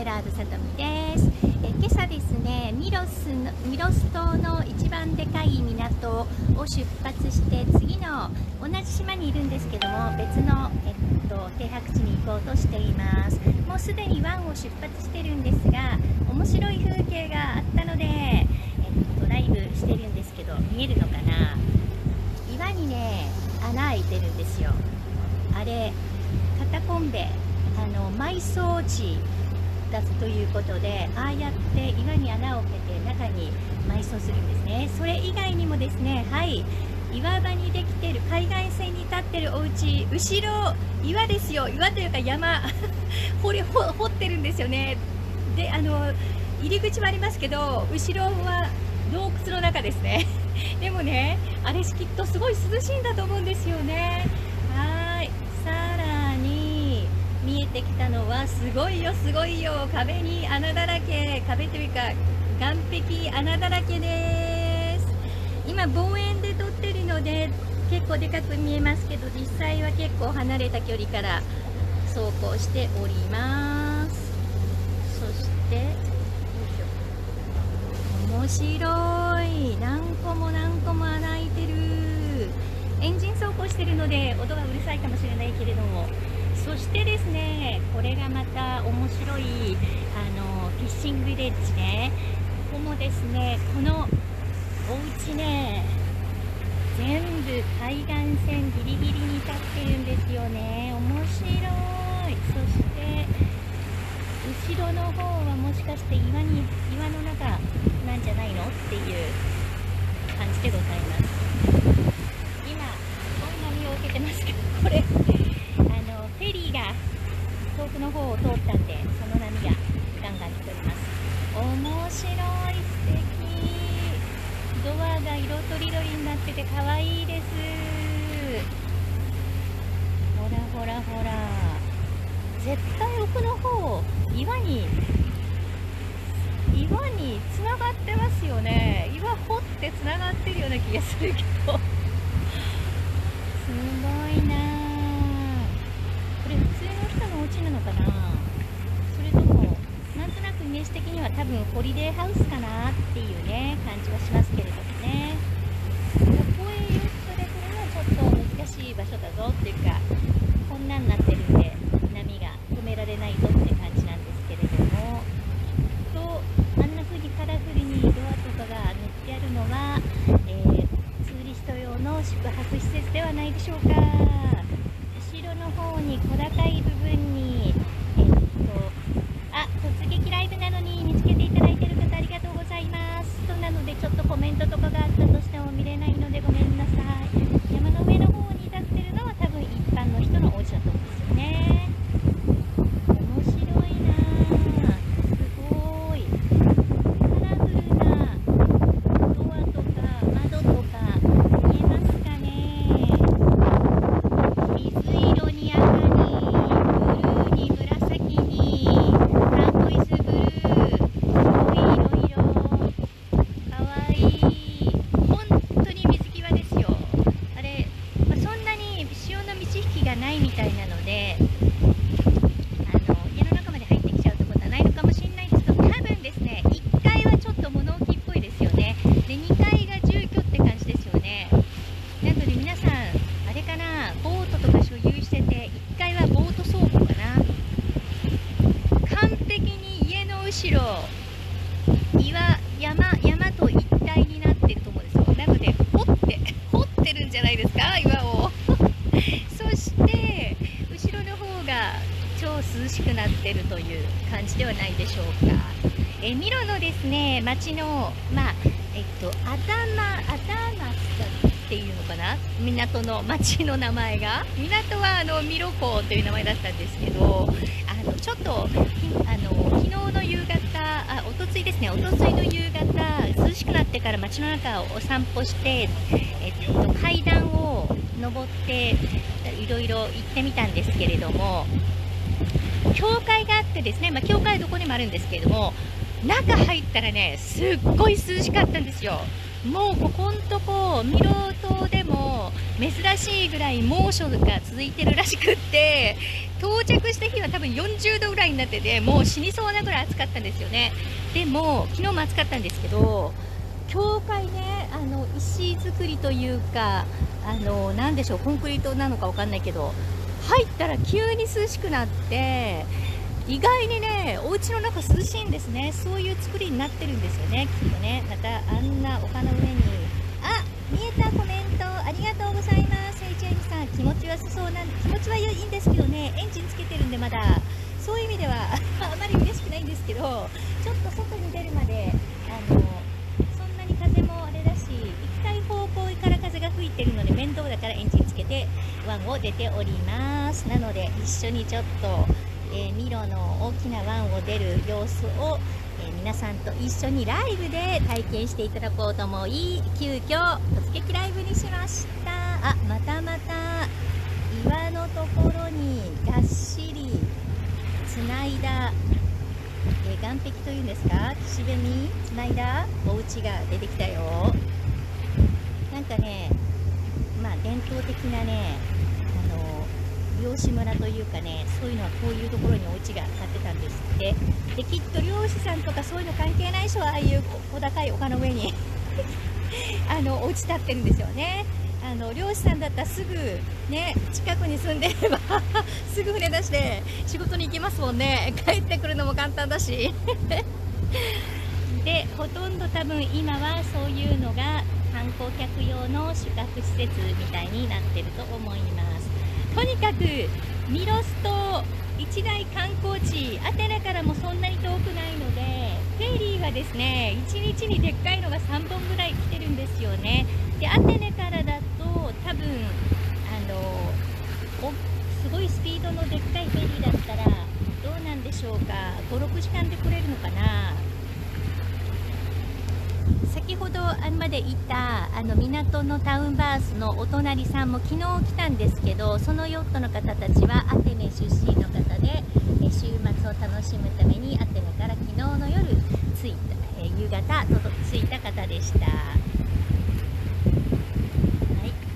エラーズさとみです。今朝ですね、ミロス島の一番でかい港を出発して次の同じ島にいるんですけども別の、停泊地に行こうとしています。もうすでに湾を出発してるんですが、面白い風景があったので、ドライブしてるんですけど見えるのかな？岩にね穴開いてるんですよ。あれ片コンベ埋葬地だということで、ああやって岩に穴を開けて中に埋葬するんですね。それ以外にもですね、はい、岩場にできている海岸線に立ってるお家、後ろ岩ですよ。岩というか山掘ってるんですよね。で、入り口はありますけど、後ろは洞窟の中ですね。でもね、あれきっとすごい涼しいんだと思うんですよね。見えてきたのはすごいよ、すごいよ、壁に穴だらけ、壁というか岸壁穴だらけです。今望遠で撮ってるので結構でかく見えますけど、実際は結構離れた距離から走行しております。そして面白い、何個も穴開いてる。エンジン走行してるので音がうるさいかもしれないけれども、そしてですね、これがまた面白いフィッシングビレッジね。ここもですね、このお家ね、全部海岸線ギリギリに立ってるんですよね。面白い。そして後ろの方はもしかして岩の中なんじゃないのっていう感じでございます。今こんなに受けてますけど、これフェリーが遠くの方を通ったんで、その波がガンガン来ております。面白い、素敵。ドアが色とりどりになってて可愛いです。ほらほらほら、絶対奥の方岩に繋がってますよね。岩掘って繋がってるような気がするけどすごいな。なのかな、それともなんとなくイメージ的には多分ホリデーハウスかなっていうね感じはしますけれどもね。ここへ行くそれからもちょっと難しい場所だぞっていうか、こんなんなってるんで波が止められないぞって感じなんですけれども、きっとあんな風にカラフルにドアとかが塗ってあるのは、ツーリスト用の宿泊施設ではないでしょうか。方に小高い部分に、突撃ライブなのに見つけていただいている方ありがとうございます。となのでちょっとコメントとかがあったとしても見れないのでごめんなさい。山の上の方に立ってるのは多分一般の人のお家だと思うんですよね。面白いなぁ。すごい。カラフルなドアとか窓とか見えますかね。山と一体になってると思うんですよ。なので掘ってるんじゃないですか、岩をそして後ろの方が超涼しくなってるという感じではないでしょうか。ミロのですね、町のアタマっていうのかな、港の町の名前が、港はミロ港という名前だったんですけど、ちょっと昨日の夕方、おとついですね、おとついの夕方涼しくなってから街の中をお散歩して、階段を登っていろいろ行ってみたんですけれども、教会があってですね、教会はどこにもあるんですけれども、中入ったらねすっごい涼しかったんですよ。もうここのとこミロ島でも珍しいぐらい猛暑が続いてるらしくって、到着した日は多分40度ぐらいになってて、もう死にそうなぐらい暑かったんですよね。でも昨日も暑かったんですけど、教会ね、石造りというか、なんでしょう、コンクリートなのかわかんないけど、入ったら急に涼しくなって、意外にね、お家の中涼しいんですね。そういう作りになってるんですよね、きっとね。またあんな丘の上に、あ、見えた、コメントありがとうございます。H.N. さん、気持ちはそうなん、気持ちはいいんですけどね、エンジンつけてるんでまだそういう意味ではあまり嬉しくないんですけど、ちょっと外に出るまでそんなに風もあれだし、行きたい方向から風が吹いてるので面倒だからエンジンつけて湾を出ております。なので一緒にちょっとミロの大きな湾を出る様子を、皆さんと一緒にライブで体験していただこうと思い、急遽突撃ライブにしました。あ、またまた岩のところにがっしりつないだ、岩壁というんですか、岸辺につないだお家が出てきたよ。なんかね、まあ伝統的なね、漁師村というかね、そういうのはこういうところにお家が建ってたんですって。できっと漁師さんとかそういうの関係ない人はああいう小高い丘の上にお家建ってるんですよね。漁師さんだったらすぐね、近くに住んでればすぐ船出して仕事に行けますもんね。帰ってくるのも簡単だしでほとんど多分今はそういうのが観光客用の宿泊施設みたいになってると思います。とにかくミロス島一大観光地、アテナからもそんなに遠くないので、フェリーはですね、1日にでっかいのが3本ぐらい来てるんですよね。でアテナからだと多分すごいスピードのでっかいフェリーだったらどうなんでしょうか、5、6時間で来れるのかな。先ほどまでいた港のタウンバースのお隣さんも昨日来たんですけど、そのヨットの方たちはアテネ出身の方で、週末を楽しむためにアテネから昨日の夜着いた、夕方着いた方でした。はい、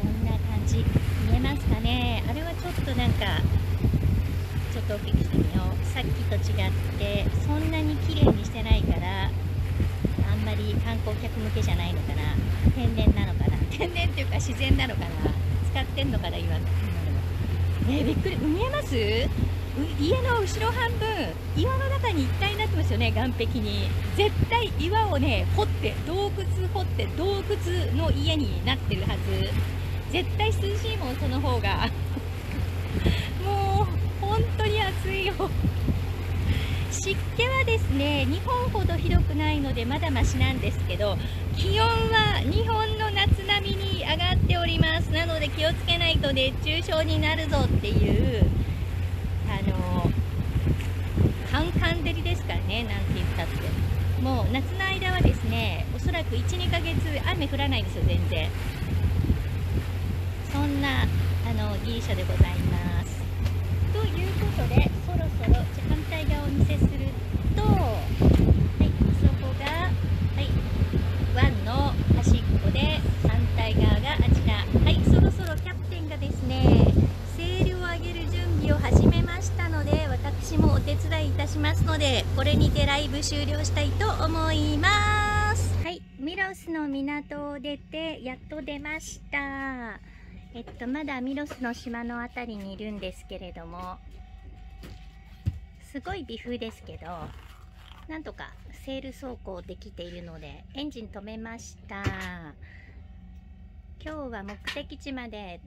こんな感じ見えますかね。あれはちょっとなんかちょっと大きくしてみよう。さっきと違ってそんなに綺麗にしてないから。あんまり観光客向けじゃないのかな、天然なのかな、天然っていうか自然なのかな、使ってんのかな、今の。びっくり、見えます？家の後ろ半分、岩の中に一体になってますよね、岩壁に。絶対岩をね、掘って、洞窟掘って、洞窟の家になってるはず。絶対涼しいもん、その方が。もう、本当に暑いよ。湿気はですね、日本ほどひどくないのでまだましなんですけど、気温は日本の夏並みに上がっております。なので気をつけないと熱中症になるぞっていう、カンカン照りですからね、なんて言ったって。もう夏の間はですね、おそらく1、2ヶ月雨降らないんですよ、全然。そんなギリシャでございます。ということで、そろそろ反対側をお見せすると、はい、そこが、はい、湾の端っこで、反対側があちら。はい、そろそろキャプテンがですね、セールを上げる準備を始めましたので、私もお手伝いいたしますので、これにてライブ終了したいと思います。はい、ミロスの港を出て、やっと出ました。まだミロスの島のあたりにいるんですけれども、すごい微風ですけど、なんとかセール走行できているので、エンジン止めました。今日は目的地まで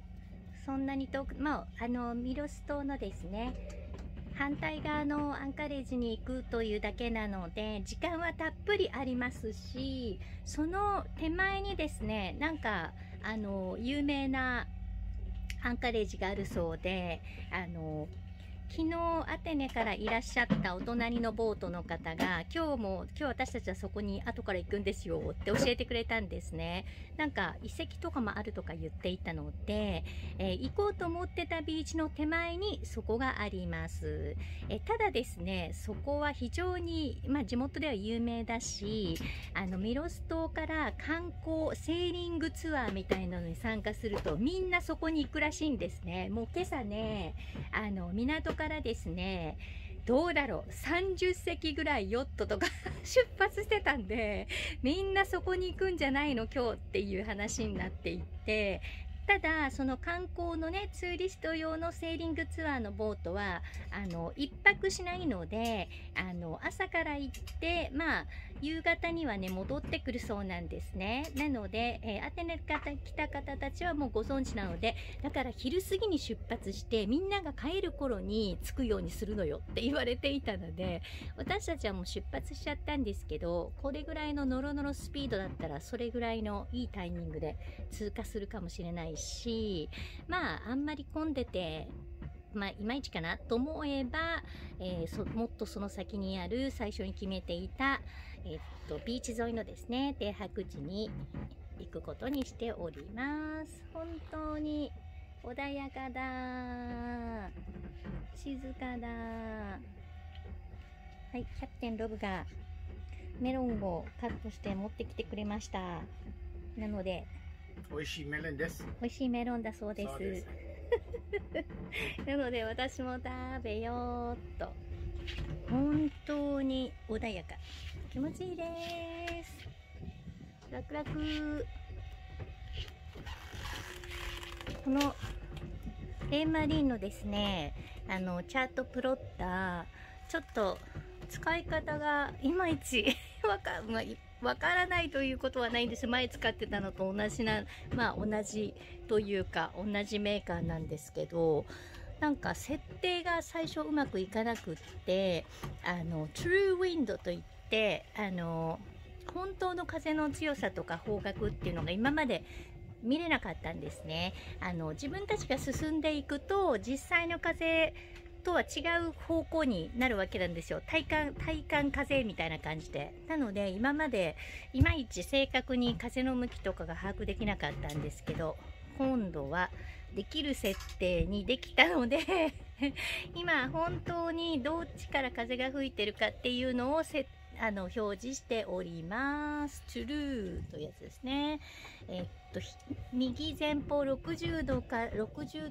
そんなに遠く、まあ、ミロス島のですね、反対側のアンカレージに行くというだけなので、時間はたっぷりありますし、その手前にですね、なんか、有名なアンカレージがあるそうで、昨日アテネからいらっしゃったお隣のボートの方が、今日私たちはそこに後から行くんですよって教えてくれたんですね。なんか遺跡とかもあるとか言っていたので、行こうと思ってたビーチの手前にそこがあります。ただですね、そこは非常に、地元では有名だし、ミロス島から観光、セーリングツアーみたいなのに参加するとみんなそこに行くらしいんですね。もう今朝ね、港からですね、どうだろう、30隻ぐらいヨットとか出発してたんで、みんなそこに行くんじゃないの今日っていう話になっていて、ただその観光のね、ツーリスト用のセーリングツアーのボートは1泊しないので、朝から行って夕方にはね戻ってくるそうなんですね。なので、アテネから来た方たちはもうご存知なので、だから昼過ぎに出発してみんなが帰る頃に着くようにするのよって言われていたので、私たちはもう出発しちゃったんですけど、これぐらいのノロノロスピードだったらそれぐらいのいいタイミングで通過するかもしれないし、あんまり混んでて、いまいちかなと思えば、もっとその先にある最初に決めていた、ビーチ沿いのですね、停泊地に行くことにしております。本当に穏やかだ。静かだ。はい、キャプテンロブがメロンをカットして持ってきてくれました。なので、美味しいメロンです。美味しいメロンだそうです。なので私も食べようっと。本当に穏やか。気持ちいいです。楽々。このエーマリンのですね、チャートプロッター、ちょっと使い方がいまいちわからないということはないんです。前使ってたのと同じ同じというか、同じメーカーなんですけど、なんか設定が最初うまくいかなくって、True Wind といって、本当の風の強さとか方角っていうのが今まで見れなかったんですね。自分たちが進んでいくと、実際の風とは違う方向になるわけなんですよ。体感風みたいな感じで。なので今までいまいち正確に風の向きとかが把握できなかったんですけど、今度はできる設定にできたので今本当にどっちから風が吹いてるかっていうのを表示しております。トゥルーというやつですね。右前方60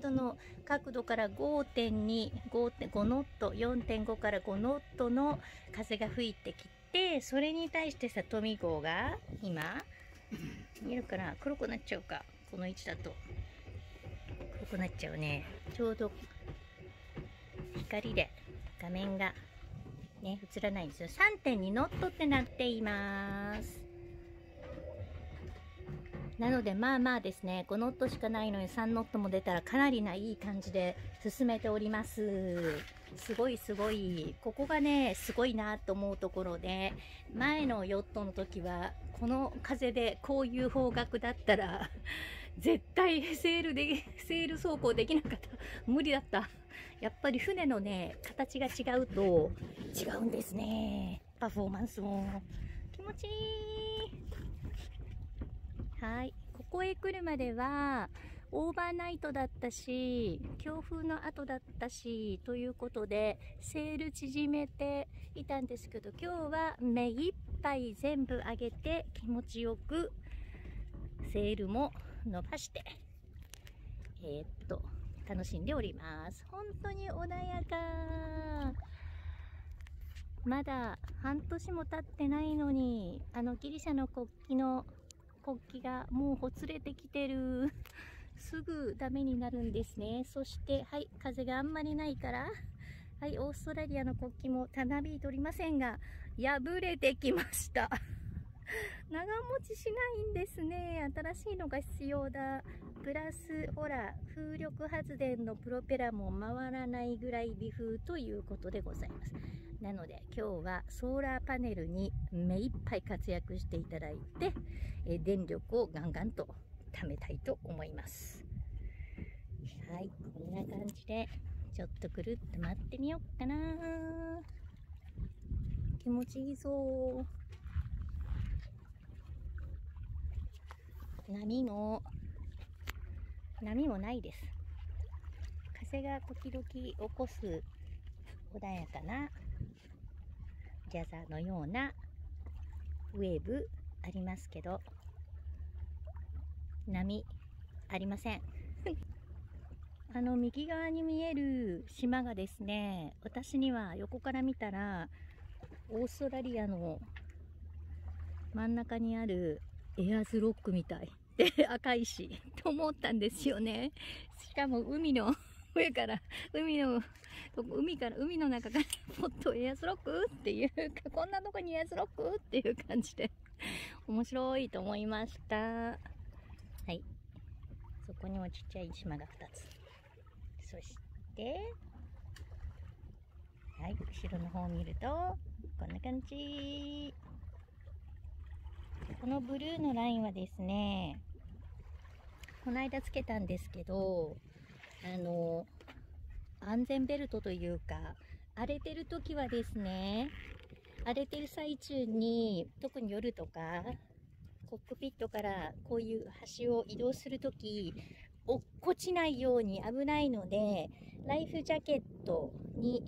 度の角度から 5.5 ノット、4.5 から5ノットの風が吹いてきて、それに対して里見号が今見えるかな、黒くなっちゃうか、この位置だと黒くなっちゃうね。ちょうど光で画面がね、映らないんですよ。 3.2 ノットってなっています。なのでですね、5ノットしかないのに3ノットも出たらかなりいい感じで進めております。すごいすごい。ここがね、すごいなと思うところで、前のヨットの時は、この風でこういう方角だったら、絶対セール走行できなかった。無理だった。やっぱり船のね、形が違うと違うんですね。パフォーマンスも。気持ちいい。はい。ここへ来るまでは、オーバーナイトだったし、強風の後だったし、ということで、セール縮めていたんですけど、今日は目いっぱい全部上げて気持ちよく、セールも伸ばして、楽しんでおります。本当に穏やか。まだ半年も経ってないのに、ギリシャの国旗がもうほつれてきてる。すぐダメになるんですね。そして、はい、風があんまりないから、はい、オーストラリアの国旗もたなびいておりませんが、破れてきました。長持ちしないんですね。新しいのが必要だ。プラス、ほら、風力発電のプロペラも回らないぐらい微風ということでございます。なので、今日はソーラーパネルに目いっぱい活躍していただいて、電力をガンガンと貯めたいと思います。はい、こんな感じで、ちょっとくるっと回ってみよっかな。気持ちいいそう。波もないです。風が時々起こす穏やかなジャザーのようなウェーブありますけど、波ありません。あの右側に見える島がですね、私には横から見たらオーストラリアの真ん中にあるエアーズロックみたいで赤いしと思ったんですよね。しかも海の中からポッとエアスロックっていうか、こんなとこにエアスロックっていう感じで面白いと思いました。はい、そこにもちっちゃい島が2つ、そしてはい、後ろの方を見るとこんな感じ。このブルーのラインはですね、この間つけたんですけど、安全ベルトというか、荒れてる時はですね、荒れてる最中に、特に夜とかコックピットからこういう端を移動する時、落っこちないように危ないので、ライフジャケットに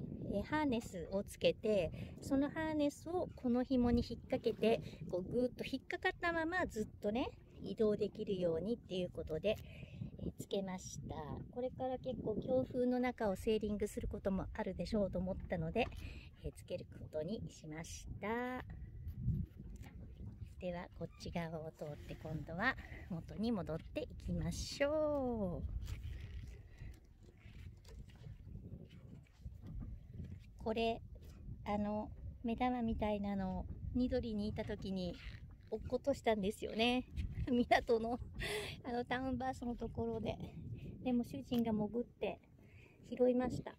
ハーネスをつけて、そのハーネスをこの紐に引っ掛けて、こうぐーっと引っかかったままずっとね移動できるようにっていうことでつけました。これから結構強風の中をセーリングすることもあるでしょうと思ったので、つけることにしました。ではこっち側を通って今度は元に戻っていきましょう。これ目玉みたいなのをニドリにいた時に落っことしたんですよね。港のタウンバースのところで。でも主人が潜って拾いました。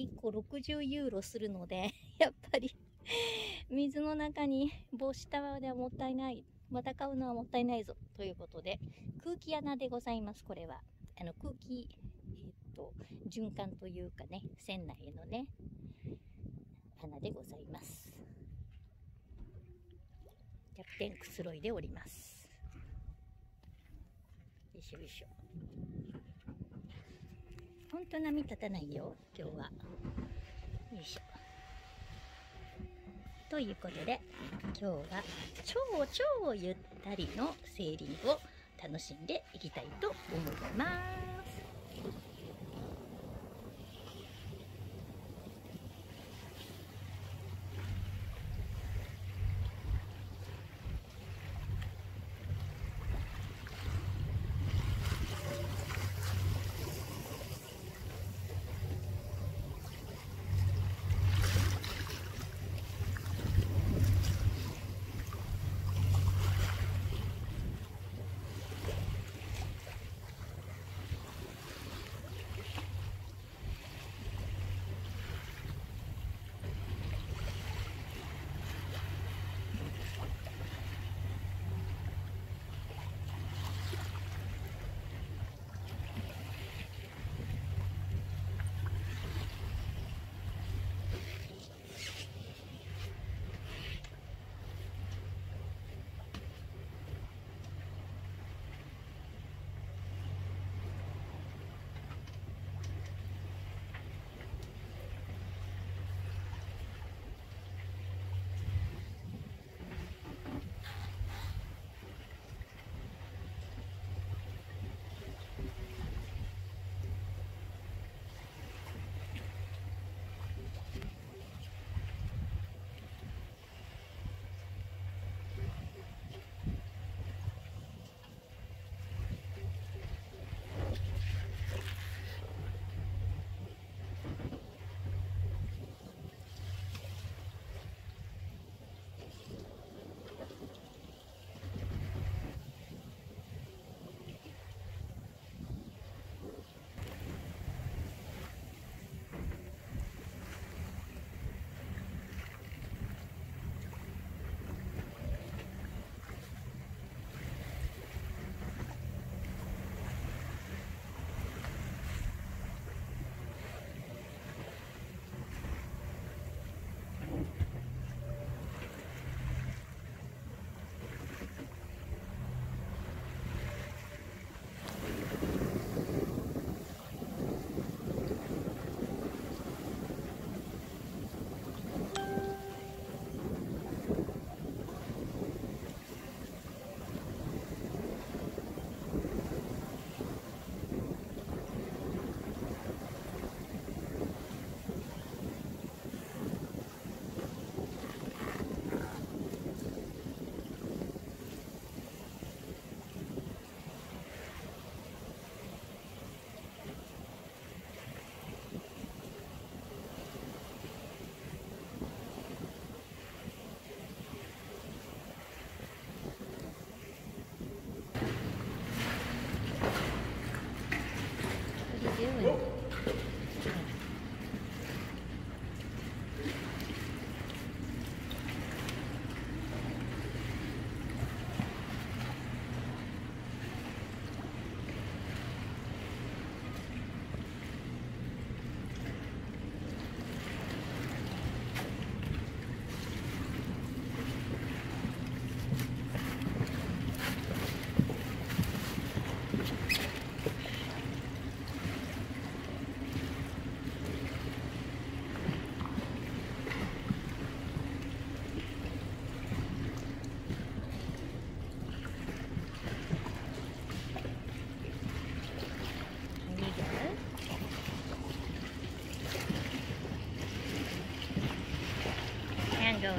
1個60ユーロするので、やっぱり水の中に帽子タワーではもったいない。また買うのはもったいないぞ。ということで、空気穴でございます、これは。空気、循環というかね、船内のね、穴でございます。弱点くつろいでおります。よいしょよいしょ。ほんと波立たないよ、今日は。よいしょ。ということで、今日は超ゆったりのセーリングを楽しんでいきたいと思います。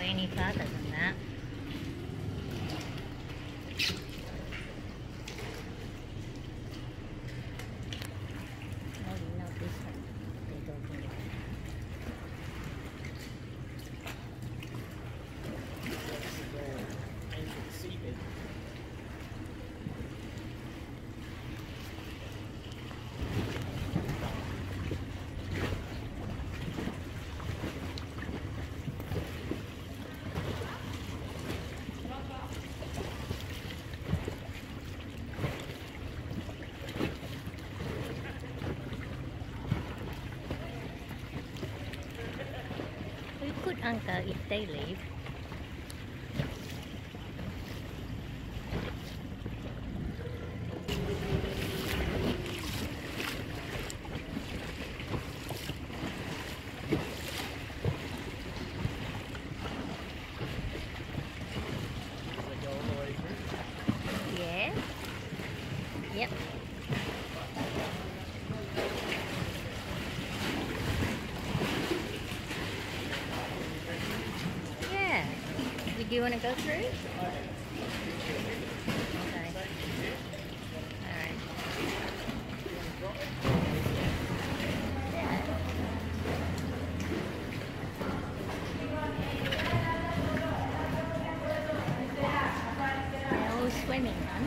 any further than that. Anchor if they leave. Yeah. Yep. Do you want to go through? Okay. All right. Yeah. They're all swimming, huh?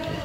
Gracias.